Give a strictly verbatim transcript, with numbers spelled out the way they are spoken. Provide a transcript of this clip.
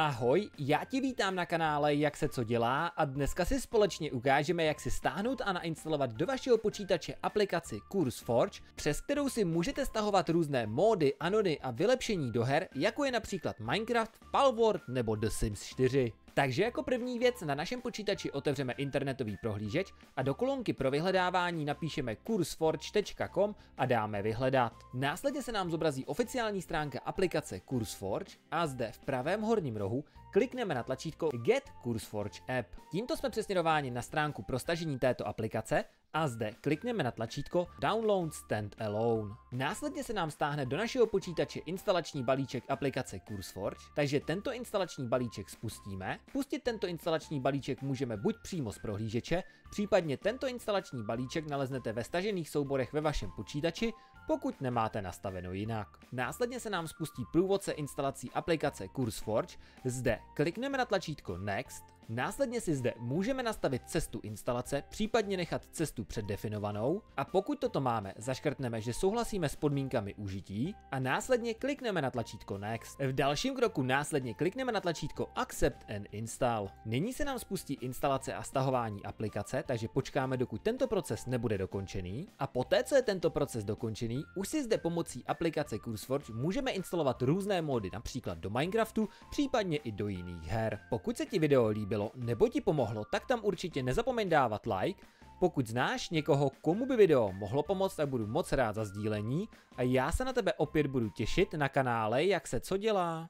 Ahoj, já ti vítám na kanále Jak se co dělá a dneska si společně ukážeme, jak si stáhnout a nainstalovat do vašeho počítače aplikaci CurseForge, přes kterou si můžete stahovat různé módy, anony a vylepšení do her, jako je například Minecraft, Palworld nebo The Sims čtyři. Takže jako první věc na našem počítači otevřeme internetový prohlížeč a do kolonky pro vyhledávání napíšeme curseforge tečka com a dáme vyhledat. Následně se nám zobrazí oficiální stránka aplikace CurseForge a zde v pravém horním rohu klikneme na tlačítko Get CurseForge App. Tímto jsme přesměrováni na stránku pro stažení této aplikace a zde klikneme na tlačítko Download Standalone. Následně se nám stáhne do našeho počítače instalační balíček aplikace CurseForge, takže tento instalační balíček spustíme. Pustit tento instalační balíček můžeme buď přímo z prohlížeče, případně tento instalační balíček naleznete ve stažených souborech ve vašem počítači, pokud nemáte nastaveno jinak. Následně se nám spustí průvodce instalací aplikace CurseForge, zde klikneme na tlačítko Next. Následně si zde můžeme nastavit cestu instalace, případně nechat cestu předdefinovanou a pokud toto máme, zaškrtneme, že souhlasíme s podmínkami užití a následně klikneme na tlačítko Next. V dalším kroku následně klikneme na tlačítko Accept and Install. Nyní se nám spustí instalace a stahování aplikace, takže počkáme, dokud tento proces nebude dokončený a poté, co je tento proces dokončený, už si zde pomocí aplikace CurseForge můžeme instalovat různé módy, například do Minecraftu, případně i do jiných her. Pokud se ti video líbilo, nebo ti pomohlo, tak tam určitě nezapomeň dávat like. Pokud znáš někoho, komu by video mohlo pomoct, tak budu moc rád za sdílení a já se na tebe opět budu těšit na kanále Jak se co dělá.